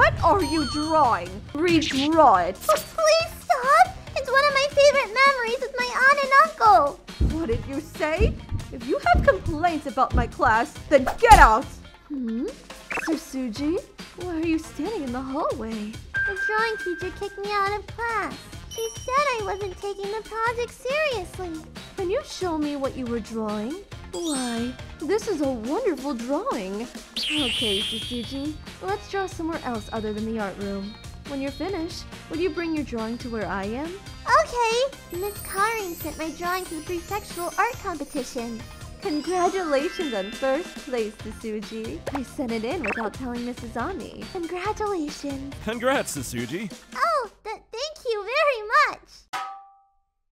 What are you drawing? Redraw it. Oh, please stop. It's one of my favorite memories with my aunt and uncle. What did you say? If you have complaints about my class, then get out. Hmm? Susuji, why are you standing in the hallway? The drawing teacher kicked me out of class. She said I wasn't taking the project seriously. Can you show me what you were drawing? Why, this is a wonderful drawing. Okay, Susuji, let's draw somewhere else other than the art room. When you're finished, would you bring your drawing to where I am? Okay! Miss Karin sent my drawing to the prefectural art competition. Congratulations on first place, Susuji. I sent it in without telling Mrs. Ami. Congratulations. Congrats, Susuji. Oh,